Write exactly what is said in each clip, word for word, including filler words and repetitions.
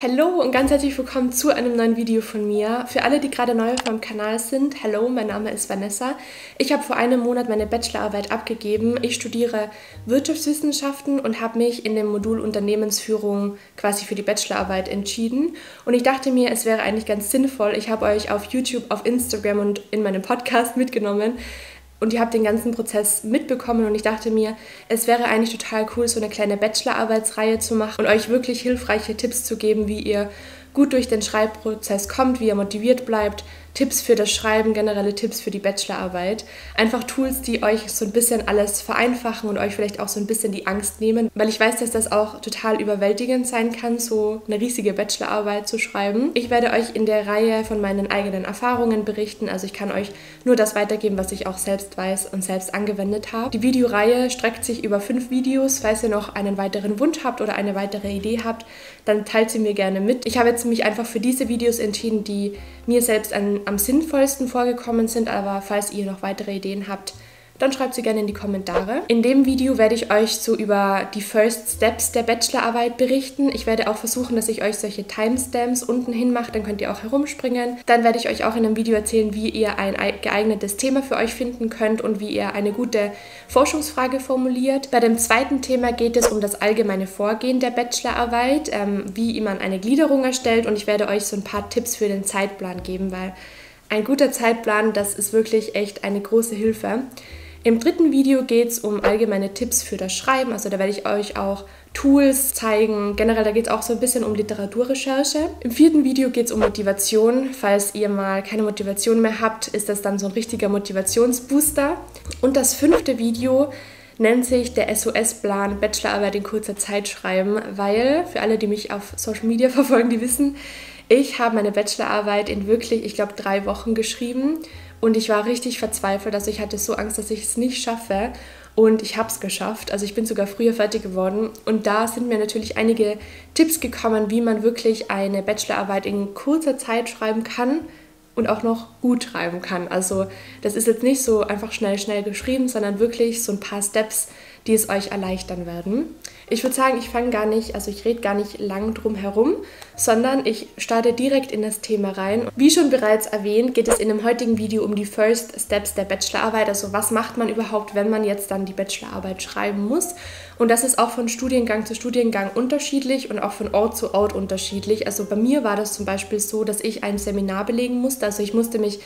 Hallo und ganz herzlich willkommen zu einem neuen Video von mir. Für alle, die gerade neu auf meinem Kanal sind, hallo, mein Name ist Vanessa. Ich habe vor einem Monat meine Bachelorarbeit abgegeben. Ich studiere Wirtschaftswissenschaften und habe mich in dem Modul Unternehmensführung quasi für die Bachelorarbeit entschieden. Und ich dachte mir, es wäre eigentlich ganz sinnvoll. Ich habe euch auf YouTube, auf Instagram und in meinem Podcast mitgenommen. Und ihr habt den ganzen Prozess mitbekommen und ich dachte mir, es wäre eigentlich total cool, so eine kleine Bachelorarbeitsreihe zu machen und euch wirklich hilfreiche Tipps zu geben, wie ihr gut durch den Schreibprozess kommt, wie ihr motiviert bleibt, Tipps für das Schreiben, generelle Tipps für die Bachelorarbeit. Einfach Tools, die euch so ein bisschen alles vereinfachen und euch vielleicht auch so ein bisschen die Angst nehmen, weil ich weiß, dass das auch total überwältigend sein kann, so eine riesige Bachelorarbeit zu schreiben. Ich werde euch in der Reihe von meinen eigenen Erfahrungen berichten, also ich kann euch nur das weitergeben, was ich auch selbst weiß und selbst angewendet habe. Die Videoreihe streckt sich über fünf Videos. Falls ihr noch einen weiteren Wunsch habt oder eine weitere Idee habt, dann teilt sie mir gerne mit. Ich habe jetzt mich einfach für diese Videos entschieden, die mir selbst an am sinnvollsten vorgekommen sind, aber falls ihr noch weitere Ideen habt, dann schreibt sie gerne in die Kommentare. In dem Video werde ich euch so über die First Steps der Bachelorarbeit berichten. Ich werde auch versuchen, dass ich euch solche Timestamps unten hin mache, dann könnt ihr auch herumspringen. Dann werde ich euch auch in einem Video erzählen, wie ihr ein geeignetes Thema für euch finden könnt und wie ihr eine gute Forschungsfrage formuliert. Bei dem zweiten Thema geht es um das allgemeine Vorgehen der Bachelorarbeit, ähm, wie man eine Gliederung erstellt, und ich werde euch so ein paar Tipps für den Zeitplan geben, weil ein guter Zeitplan, das ist wirklich echt eine große Hilfe. Im dritten Video geht es um allgemeine Tipps für das Schreiben, also da werde ich euch auch Tools zeigen. Generell, da geht es auch so ein bisschen um Literaturrecherche. Im vierten Video geht es um Motivation. Falls ihr mal keine Motivation mehr habt, ist das dann so ein richtiger Motivationsbooster. Und das fünfte Video nennt sich der S O S-Plan Bachelorarbeit in kurzer Zeit schreiben, weil, für alle, die mich auf Social Media verfolgen, die wissen, ich habe meine Bachelorarbeit in wirklich, ich glaube, drei Wochen geschrieben. Und ich war richtig verzweifelt, also ich hatte so Angst, dass ich es nicht schaffe, und ich habe es geschafft. Also ich bin sogar früher fertig geworden, und da sind mir natürlich einige Tipps gekommen, wie man wirklich eine Bachelorarbeit in kurzer Zeit schreiben kann und auch noch gut schreiben kann. Also das ist jetzt nicht so einfach schnell, schnell geschrieben, sondern wirklich so ein paar Steps, die es euch erleichtern werden. Ich würde sagen, ich fange gar nicht, also ich rede gar nicht lang drum herum, sondern ich starte direkt in das Thema rein. Wie schon bereits erwähnt, geht es in dem heutigen Video um die First Steps der Bachelorarbeit, also was macht man überhaupt, wenn man jetzt dann die Bachelorarbeit schreiben muss. Und das ist auch von Studiengang zu Studiengang unterschiedlich und auch von Ort zu Ort unterschiedlich. Also bei mir war das zum Beispiel so, dass ich ein Seminar belegen musste, also ich musste mich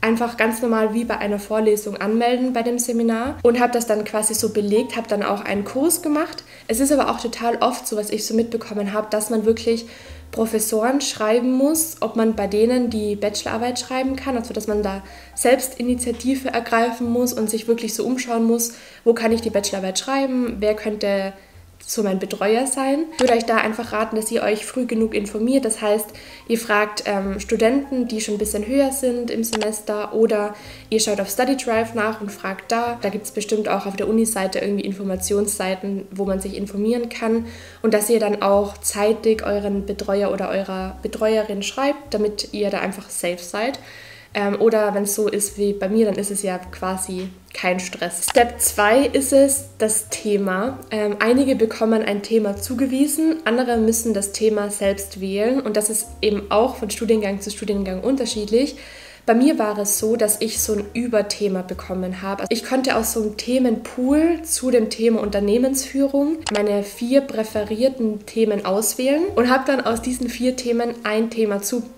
einfach ganz normal wie bei einer Vorlesung anmelden bei dem Seminar und habe das dann quasi so belegt, habe dann auch einen Kurs gemacht. Es ist aber auch total oft so, was ich so mitbekommen habe, dass man wirklich Professoren schreiben muss, ob man bei denen die Bachelorarbeit schreiben kann, also dass man da selbst Initiative ergreifen muss und sich wirklich so umschauen muss, wo kann ich die Bachelorarbeit schreiben, wer könnte so mein Betreuer sein. Ich würde euch da einfach raten, dass ihr euch früh genug informiert. Das heißt, ihr fragt ähm, Studenten, die schon ein bisschen höher sind im Semester, oder ihr schaut auf StudyDrive nach und fragt da. Da gibt es bestimmt auch auf der Uni-Seite irgendwie Informationsseiten, wo man sich informieren kann, und dass ihr dann auch zeitig euren Betreuer oder eurer Betreuerin schreibt, damit ihr da einfach safe seid. Ähm, oder wenn es so ist wie bei mir, dann ist es ja quasi kein Stress. Step zwei ist es, das Thema. Ähm, einige bekommen ein Thema zugewiesen, andere müssen das Thema selbst wählen, und das ist eben auch von Studiengang zu Studiengang unterschiedlich. Bei mir war es so, dass ich so ein Überthema bekommen habe. Also ich konnte aus so einem Themenpool zu dem Thema Unternehmensführung meine vier präferierten Themen auswählen und habe dann aus diesen vier Themen ein Thema zugewiesen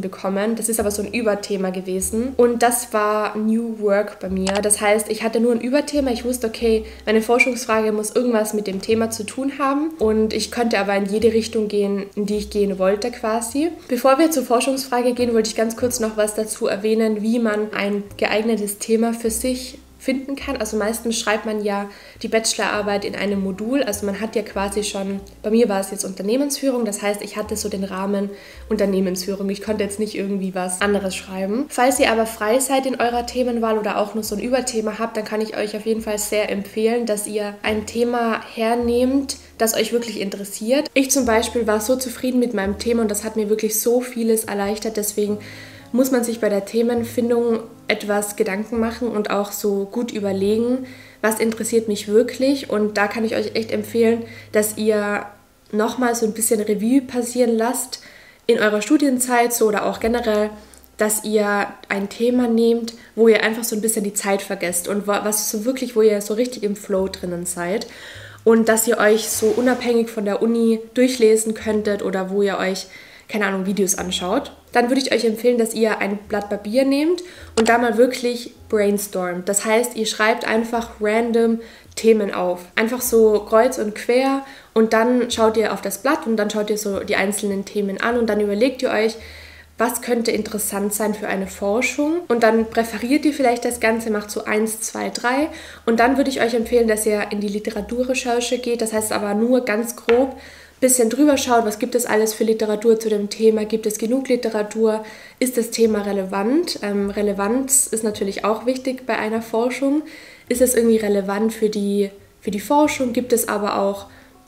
bekommen. Das ist aber so ein Überthema gewesen, und das war New Work bei mir. Das heißt, ich hatte nur ein Überthema. Ich wusste, okay, meine Forschungsfrage muss irgendwas mit dem Thema zu tun haben, und ich konnte aber in jede Richtung gehen, in die ich gehen wollte quasi. Bevor wir zur Forschungsfrage gehen, wollte ich ganz kurz noch was dazu erwähnen, wie man ein geeignetes Thema für sich finden kann. Also meistens schreibt man ja die Bachelorarbeit in einem Modul. Also man hat ja quasi schon, bei mir war es jetzt Unternehmensführung, das heißt, ich hatte so den Rahmen Unternehmensführung. Ich konnte jetzt nicht irgendwie was anderes schreiben. Falls ihr aber frei seid in eurer Themenwahl oder auch nur so ein Überthema habt, dann kann ich euch auf jeden Fall sehr empfehlen, dass ihr ein Thema hernehmt, das euch wirklich interessiert. Ich zum Beispiel war so zufrieden mit meinem Thema, und das hat mir wirklich so vieles erleichtert. Deswegen muss man sich bei der Themenfindung etwas Gedanken machen und auch so gut überlegen, was interessiert mich wirklich. Und da kann ich euch echt empfehlen, dass ihr nochmal so ein bisschen Revue passieren lasst in eurer Studienzeit so oder auch generell, dass ihr ein Thema nehmt, wo ihr einfach so ein bisschen die Zeit vergesst und was so wirklich, wo ihr so richtig im Flow drinnen seid und dass ihr euch so unabhängig von der Uni durchlesen könntet oder wo ihr euch, keine Ahnung, Videos anschaut, dann würde ich euch empfehlen, dass ihr ein Blatt Papier nehmt und da mal wirklich brainstormt. Das heißt, ihr schreibt einfach random Themen auf. Einfach so kreuz und quer und dann schaut ihr auf das Blatt und dann schaut ihr so die einzelnen Themen an und dann überlegt ihr euch, was könnte interessant sein für eine Forschung und dann präferiert ihr vielleicht das Ganze, macht so eins, zwei, drei und dann würde ich euch empfehlen, dass ihr in die Literaturrecherche geht, das heißt aber nur ganz grob ein bisschen drüber schaut, was gibt es alles für Literatur zu dem Thema, gibt es genug Literatur, ist das Thema relevant? Ähm, Relevanz ist natürlich auch wichtig bei einer Forschung, ist es irgendwie relevant für die, für die Forschung, gibt es aber auch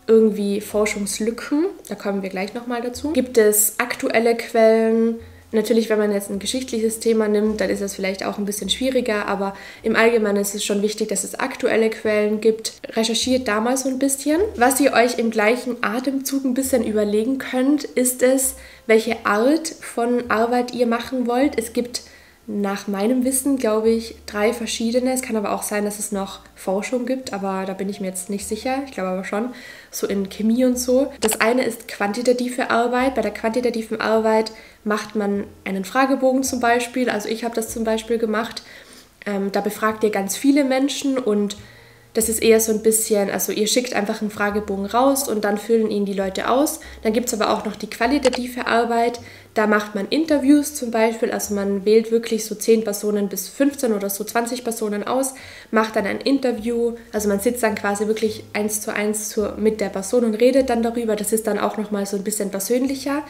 irgendwie Forschungslücken, da kommen wir gleich nochmal dazu. Gibt es aktuelle Quellen? Natürlich, wenn man jetzt ein geschichtliches Thema nimmt, dann ist das vielleicht auch ein bisschen schwieriger, aber im Allgemeinen ist es schon wichtig, dass es aktuelle Quellen gibt. Recherchiert da mal so ein bisschen. Was ihr euch im gleichen Atemzug ein bisschen überlegen könnt, ist es, welche Art von Arbeit ihr machen wollt. Es gibt nach meinem Wissen, glaube ich, drei verschiedene. Es kann aber auch sein, dass es noch Forschung gibt, aber da bin ich mir jetzt nicht sicher. Ich glaube aber schon, so in Chemie und so. Das eine ist quantitative Arbeit. Bei der quantitativen Arbeit macht man einen Fragebogen zum Beispiel. Also ich habe das zum Beispiel gemacht. Ähm, da befragt ihr ganz viele Menschen und das ist eher so ein bisschen, also ihr schickt einfach einen Fragebogen raus und dann füllen ihn die Leute aus. Dann gibt es aber auch noch die qualitative Arbeit. Da macht man Interviews zum Beispiel, also man wählt wirklich so zehn Personen bis fünfzehn oder so zwanzig Personen aus, macht dann ein Interview, also man sitzt dann quasi wirklich eins zu eins zu, mit der Person und redet dann darüber. Das ist dann auch nochmal so ein bisschen persönlicher.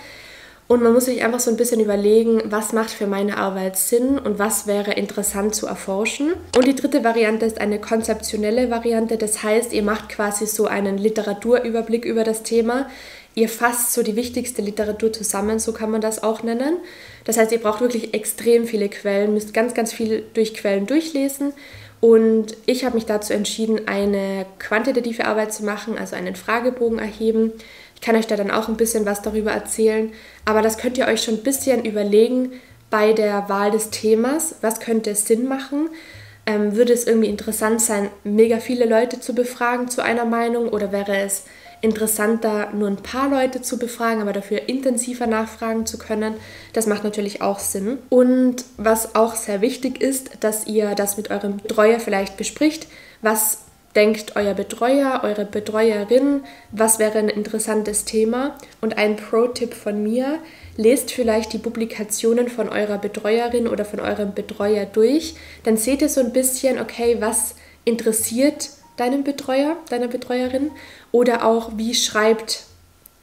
Und man muss sich einfach so ein bisschen überlegen, was macht für meine Arbeit Sinn und was wäre interessant zu erforschen. Und die dritte Variante ist eine konzeptionelle Variante. Das heißt, ihr macht quasi so einen Literaturüberblick über das Thema. Ihr fasst so die wichtigste Literatur zusammen, so kann man das auch nennen. Das heißt, ihr braucht wirklich extrem viele Quellen, müsst ganz, ganz viel durch Quellen durchlesen. Und ich habe mich dazu entschieden, eine quantitative Arbeit zu machen, also einen Fragebogen erheben. Ich kann euch da dann auch ein bisschen was darüber erzählen, aber das könnt ihr euch schon ein bisschen überlegen bei der Wahl des Themas. Was könnte es Sinn machen? Ähm, würde es irgendwie interessant sein, mega viele Leute zu befragen zu einer Meinung oder wäre es interessanter, nur ein paar Leute zu befragen, aber dafür intensiver nachfragen zu können? Das macht natürlich auch Sinn. Und was auch sehr wichtig ist, dass ihr das mit eurem Betreuer vielleicht bespricht, was denkt euer Betreuer, eure Betreuerin, was wäre ein interessantes Thema? Und ein Pro-Tipp von mir, lest vielleicht die Publikationen von eurer Betreuerin oder von eurem Betreuer durch. Dann seht ihr so ein bisschen, okay, was interessiert deinen Betreuer, deiner Betreuerin? Oder auch, wie schreibt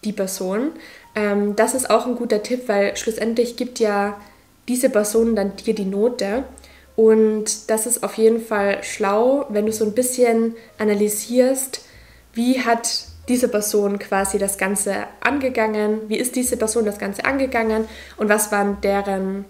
die Person? Ähm, das ist auch ein guter Tipp, weil schlussendlich gibt ja diese Person dann dir die Note. Und das ist auf jeden Fall schlau, wenn du so ein bisschen analysierst, wie hat diese Person quasi das Ganze angegangen, wie ist diese Person das Ganze angegangen und was waren deren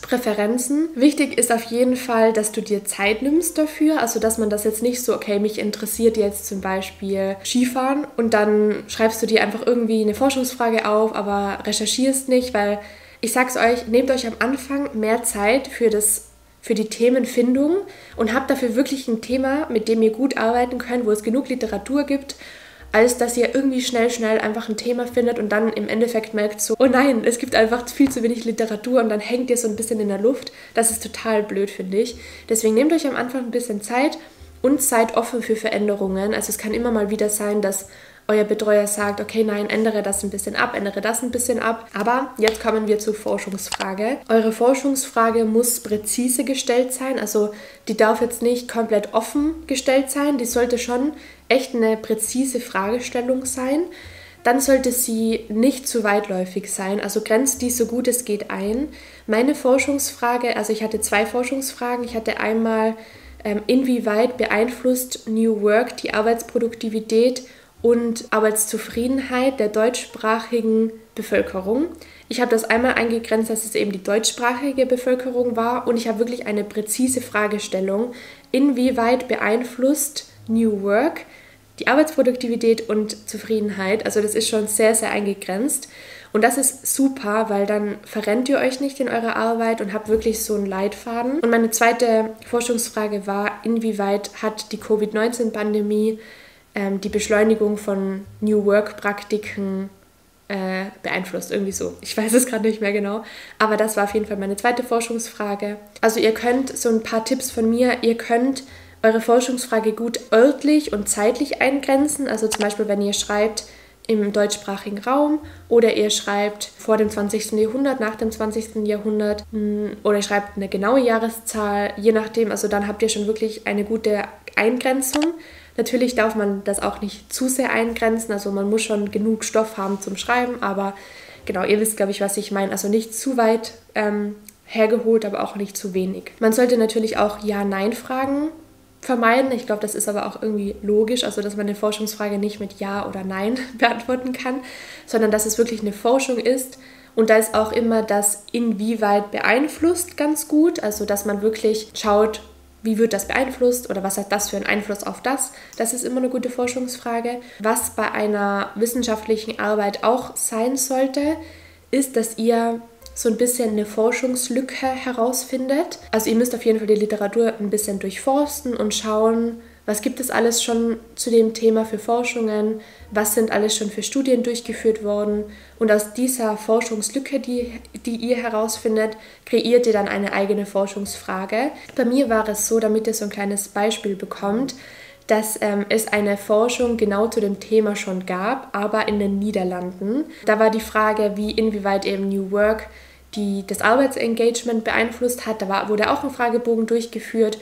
Präferenzen. Wichtig ist auf jeden Fall, dass du dir Zeit nimmst dafür, also dass man das jetzt nicht so, okay, mich interessiert jetzt zum Beispiel Skifahren und dann schreibst du dir einfach irgendwie eine Forschungsfrage auf, aber recherchierst nicht, weil ich sag's euch, nehmt euch am Anfang mehr Zeit für das für die Themenfindung und habt dafür wirklich ein Thema, mit dem ihr gut arbeiten könnt, wo es genug Literatur gibt, als dass ihr irgendwie schnell, schnell einfach ein Thema findet und dann im Endeffekt merkt so, oh nein, es gibt einfach viel zu wenig Literatur und dann hängt ihr so ein bisschen in der Luft. Das ist total blöd, finde ich. Deswegen nehmt euch am Anfang ein bisschen Zeit und seid offen für Veränderungen. Also es kann immer mal wieder sein, dass euer Betreuer sagt, okay, nein, ändere das ein bisschen ab, ändere das ein bisschen ab. Aber jetzt kommen wir zur Forschungsfrage. Eure Forschungsfrage muss präzise gestellt sein, also die darf jetzt nicht komplett offen gestellt sein, die sollte schon echt eine präzise Fragestellung sein. Dann sollte sie nicht zu weitläufig sein, also grenzt die so gut es geht ein. Meine Forschungsfrage, also ich hatte zwei Forschungsfragen, ich hatte einmal, ähm, inwieweit beeinflusst New Work die Arbeitsproduktivität und Arbeitszufriedenheit der deutschsprachigen Bevölkerung. Ich habe das einmal eingegrenzt, dass es eben die deutschsprachige Bevölkerung war und ich habe wirklich eine präzise Fragestellung, inwieweit beeinflusst New Work die Arbeitsproduktivität und Zufriedenheit, also das ist schon sehr, sehr eingegrenzt. Und das ist super, weil dann verrennt ihr euch nicht in eurer Arbeit und habt wirklich so einen Leitfaden. Und meine zweite Forschungsfrage war, inwieweit hat die Covid neunzehn Pandemie ähm, die Beschleunigung von New Work-Praktiken äh, beeinflusst? Irgendwie so. Ich weiß es gerade nicht mehr genau. Aber das war auf jeden Fall meine zweite Forschungsfrage. Also ihr könnt, so ein paar Tipps von mir, ihr könnt eure Forschungsfrage gut örtlich und zeitlich eingrenzen. Also zum Beispiel, wenn ihr schreibt, im deutschsprachigen Raum, oder ihr schreibt vor dem zwanzigsten Jahrhundert, nach dem zwanzigsten Jahrhundert, oder ihr schreibt eine genaue Jahreszahl, je nachdem, also dann habt ihr schon wirklich eine gute Eingrenzung. Natürlich darf man das auch nicht zu sehr eingrenzen, also man muss schon genug Stoff haben zum Schreiben, aber genau, ihr wisst, glaube ich, was ich meine, also nicht zu weit ähm, hergeholt, aber auch nicht zu wenig. Man sollte natürlich auch Ja-Nein-Fragen vermeiden. Ich glaube, das ist aber auch irgendwie logisch, also dass man eine Forschungsfrage nicht mit Ja oder Nein beantworten kann, sondern dass es wirklich eine Forschung ist. Und da ist auch immer das Inwieweit beeinflusst ganz gut, also dass man wirklich schaut, wie wird das beeinflusst oder was hat das für einen Einfluss auf das. Das ist immer eine gute Forschungsfrage. Was bei einer wissenschaftlichen Arbeit auch sein sollte, ist, dass ihr so ein bisschen eine Forschungslücke herausfindet. Also ihr müsst auf jeden Fall die Literatur ein bisschen durchforsten und schauen, was gibt es alles schon zu dem Thema für Forschungen, was sind alles schon für Studien durchgeführt worden. Und aus dieser Forschungslücke, die, die ihr herausfindet, kreiert ihr dann eine eigene Forschungsfrage. Bei mir war es so, damit ihr so ein kleines Beispiel bekommt, dass ähm, es eine Forschung genau zu dem Thema schon gab, aber in den Niederlanden. Da war die Frage, wie inwieweit eben New Work die, das Arbeitsengagement beeinflusst hat. Da war, wurde auch ein Fragebogen durchgeführt.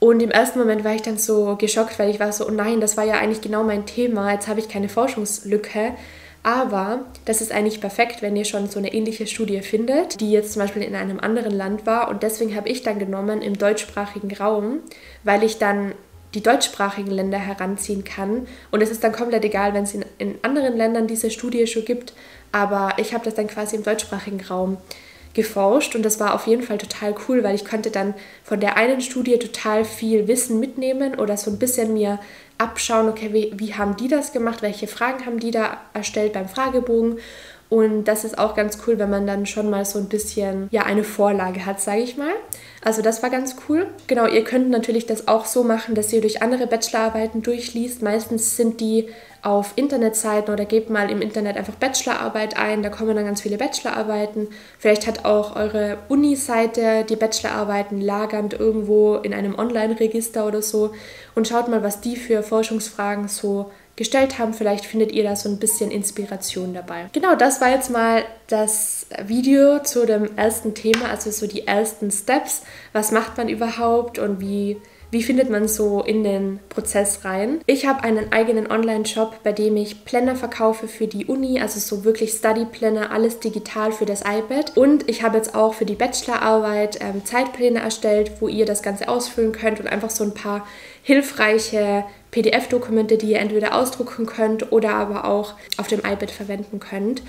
Und im ersten Moment war ich dann so geschockt, weil ich war so, oh nein, das war ja eigentlich genau mein Thema, jetzt habe ich keine Forschungslücke. Aber das ist eigentlich perfekt, wenn ihr schon so eine ähnliche Studie findet, die jetzt zum Beispiel in einem anderen Land war. Und deswegen habe ich dann genommen im deutschsprachigen Raum, weil ich dann die deutschsprachigen Länder heranziehen kann. Und es ist dann komplett egal, wenn es in, in anderen Ländern diese Studie schon gibt. Aber ich habe das dann quasi im deutschsprachigen Raum geforscht. Und das war auf jeden Fall total cool, weil ich konnte dann von der einen Studie total viel Wissen mitnehmen oder so ein bisschen mir abschauen, okay, wie, wie haben die das gemacht? Welche Fragen haben die da erstellt beim Fragebogen? Und das ist auch ganz cool, wenn man dann schon mal so ein bisschen, ja, eine Vorlage hat, sage ich mal. Also das war ganz cool. Genau, ihr könnt natürlich das auch so machen, dass ihr durch andere Bachelorarbeiten durchliest. Meistens sind die auf Internetseiten oder gebt mal im Internet einfach Bachelorarbeit ein. Da kommen dann ganz viele Bachelorarbeiten. Vielleicht hat auch eure Uni-Seite die Bachelorarbeiten lagernd irgendwo in einem Online-Register oder so. Und schaut mal, was die für Forschungsfragen so gestellt haben. Vielleicht findet ihr da so ein bisschen Inspiration dabei. Genau, das war jetzt mal das Video zu dem ersten Thema, also so die ersten Steps. Was macht man überhaupt und wie, wie findet man so in den Prozess rein? Ich habe einen eigenen Online-Shop, bei dem ich Planner verkaufe für die Uni, also so wirklich Study-Planner, alles digital für das iPad. Und ich habe jetzt auch für die Bachelorarbeit ähm, Zeitpläne erstellt, wo ihr das Ganze ausfüllen könnt und einfach so ein paar hilfreiche P D F-Dokumente, die ihr entweder ausdrucken könnt oder aber auch auf dem iPad verwenden könnt.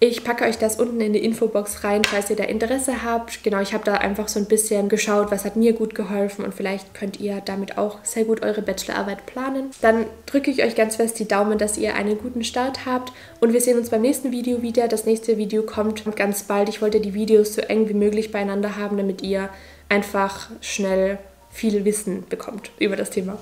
Ich packe euch das unten in die Infobox rein, falls ihr da Interesse habt. Genau, ich habe da einfach so ein bisschen geschaut, was hat mir gut geholfen und vielleicht könnt ihr damit auch sehr gut eure Bachelorarbeit planen. Dann drücke ich euch ganz fest die Daumen, dass ihr einen guten Start habt und wir sehen uns beim nächsten Video wieder. Das nächste Video kommt ganz bald. Ich wollte die Videos so eng wie möglich beieinander haben, damit ihr einfach schnell viel Wissen bekommt über das Thema.